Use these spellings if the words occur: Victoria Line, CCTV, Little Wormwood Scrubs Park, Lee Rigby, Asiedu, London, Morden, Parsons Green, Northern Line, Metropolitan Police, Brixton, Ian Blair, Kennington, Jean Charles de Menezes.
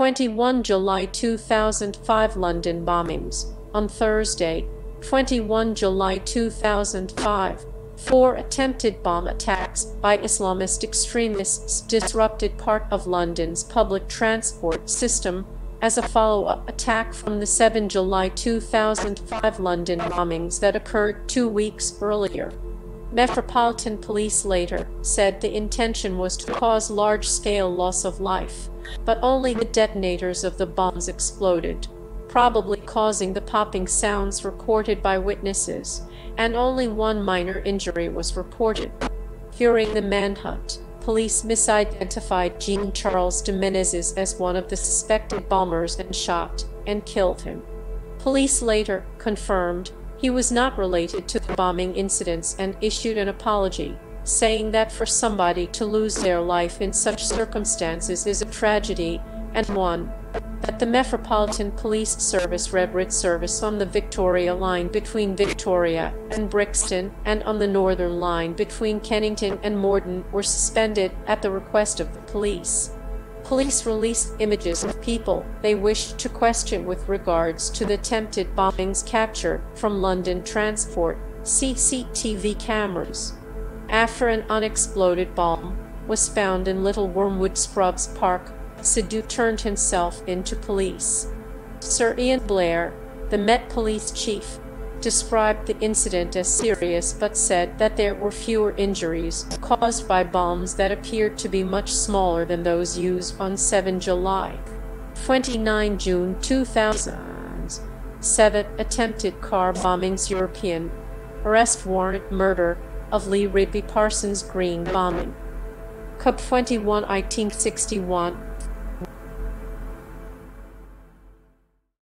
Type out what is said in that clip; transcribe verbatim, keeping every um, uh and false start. twenty-first of July two thousand five London bombings. On Thursday, the twenty-first of July two thousand five, four attempted bomb attacks by Islamist extremists disrupted part of London's public transport system as a follow-up attack from the the seventh of July two thousand five London bombings that occurred two weeks earlier. Metropolitan Police later said the intention was to cause large-scale loss of life, but only the detonators of the bombs exploded, probably causing the popping sounds recorded by witnesses, and only one minor injury was reported. During the manhunt, police misidentified Jean Charles de Menezes as one of the suspected bombers and shot and killed him. Police later confirmed he was not related to the bombing incidents and issued an apology, saying that for somebody to lose their life in such circumstances is a tragedy, and one that the Metropolitan Police Service red writ service on the Victoria Line between Victoria and Brixton and on the Northern Line between Kennington and Morden were suspended at the request of the police. Police released images of people they wished to question with regards to the attempted bombings captured from London Transport C C T V cameras. After an unexploded bomb was found in Little Wormwood Scrubs Park, Asiedu turned himself in to police. Sir Ian Blair, the Met Police chief, described the incident as serious but said that there were fewer injuries caused by bombs that appeared to be much smaller than those used on the seventh of July. the twenty-ninth of June two thousand seven Seven attempted car bombings. European arrest warrant murder of Lee Rigby Parsons Green bombing. Cub twenty-one eighteen sixty-one